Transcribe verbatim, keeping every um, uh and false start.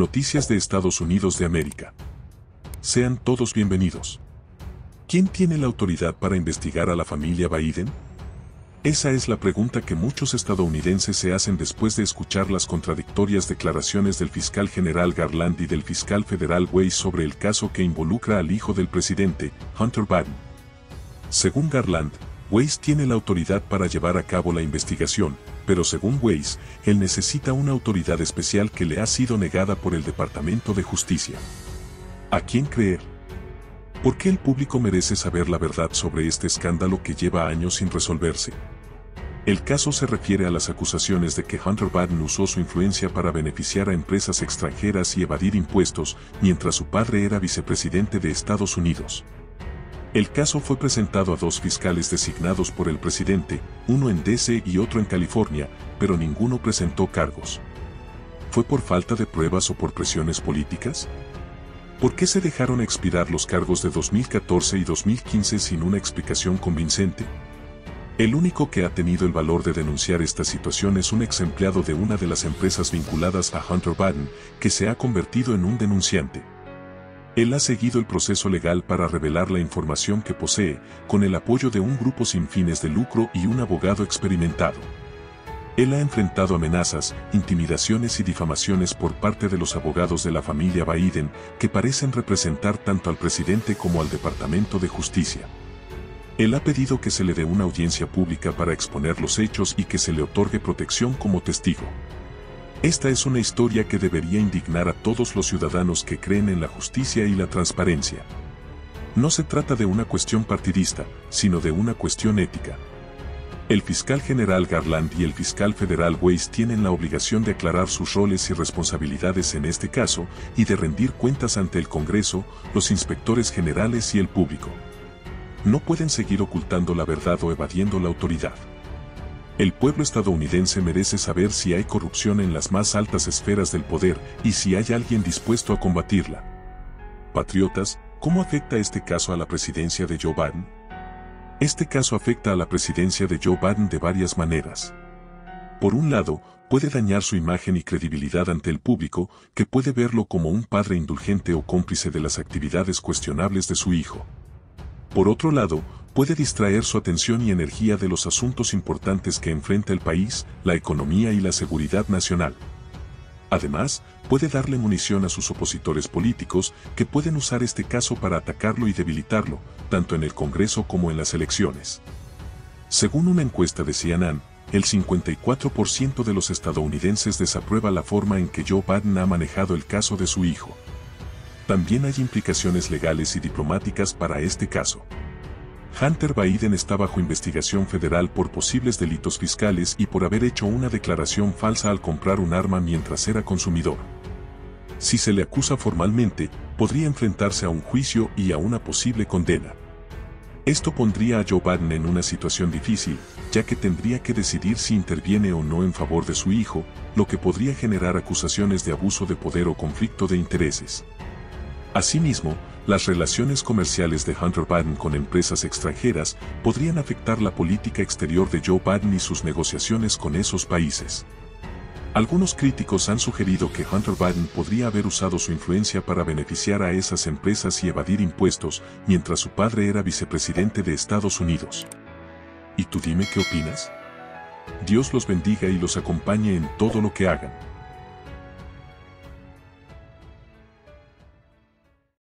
Noticias de Estados Unidos de América. Sean todos bienvenidos. ¿Quién tiene la autoridad para investigar a la familia Biden? Esa es la pregunta que muchos estadounidenses se hacen después de escuchar las contradictorias declaraciones del fiscal general Garland y del fiscal federal Weiss sobre el caso que involucra al hijo del presidente, Hunter Biden. Según Garland, Weiss tiene la autoridad para llevar a cabo la investigación, pero según Weiss, él necesita una autoridad especial que le ha sido negada por el Departamento de Justicia. ¿A quién creer? ¿Por qué el público merece saber la verdad sobre este escándalo que lleva años sin resolverse? El caso se refiere a las acusaciones de que Hunter Biden usó su influencia para beneficiar a empresas extranjeras y evadir impuestos, mientras su padre era vicepresidente de Estados Unidos. El caso fue presentado a dos fiscales designados por el presidente, uno en D C y otro en California, pero ninguno presentó cargos. ¿Fue por falta de pruebas o por presiones políticas? ¿Por qué se dejaron expirar los cargos de dos mil catorce y dos mil quince sin una explicación convincente? El único que ha tenido el valor de denunciar esta situación es un ex empleado de una de las empresas vinculadas a Hunter Biden, que se ha convertido en un denunciante. Él ha seguido el proceso legal para revelar la información que posee, con el apoyo de un grupo sin fines de lucro y un abogado experimentado. Él ha enfrentado amenazas, intimidaciones y difamaciones por parte de los abogados de la familia Biden, que parecen representar tanto al presidente como al Departamento de Justicia. Él ha pedido que se le dé una audiencia pública para exponer los hechos y que se le otorgue protección como testigo. Esta es una historia que debería indignar a todos los ciudadanos que creen en la justicia y la transparencia. No se trata de una cuestión partidista, sino de una cuestión ética. El fiscal general Garland y el fiscal federal Weiss tienen la obligación de aclarar sus roles y responsabilidades en este caso y de rendir cuentas ante el Congreso, los inspectores generales y el público. No pueden seguir ocultando la verdad o evadiendo la autoridad. El pueblo estadounidense merece saber si hay corrupción en las más altas esferas del poder y si hay alguien dispuesto a combatirla. Patriotas, ¿cómo afecta este caso a la presidencia de Joe Biden? Este caso afecta a la presidencia de Joe Biden de varias maneras. Por un lado, puede dañar su imagen y credibilidad ante el público, que puede verlo como un padre indulgente o cómplice de las actividades cuestionables de su hijo. Por otro lado, puede distraer su atención y energía de los asuntos importantes que enfrenta el país, la economía y la seguridad nacional. Además, puede darle munición a sus opositores políticos, que pueden usar este caso para atacarlo y debilitarlo, tanto en el Congreso como en las elecciones. Según una encuesta de C N N, el cincuenta y cuatro por ciento de los estadounidenses desaprueba la forma en que Joe Biden ha manejado el caso de su hijo. También hay implicaciones legales y diplomáticas para este caso. Hunter Biden está bajo investigación federal por posibles delitos fiscales y por haber hecho una declaración falsa al comprar un arma mientras era consumidor. Si se le acusa formalmente, podría enfrentarse a un juicio y a una posible condena. Esto pondría a Joe Biden en una situación difícil, ya que tendría que decidir si interviene o no en favor de su hijo, lo que podría generar acusaciones de abuso de poder o conflicto de intereses. Asimismo, las relaciones comerciales de Hunter Biden con empresas extranjeras podrían afectar la política exterior de Joe Biden y sus negociaciones con esos países. Algunos críticos han sugerido que Hunter Biden podría haber usado su influencia para beneficiar a esas empresas y evadir impuestos, mientras su padre era vicepresidente de Estados Unidos. ¿Y tú dime qué opinas? Dios los bendiga y los acompañe en todo lo que hagan.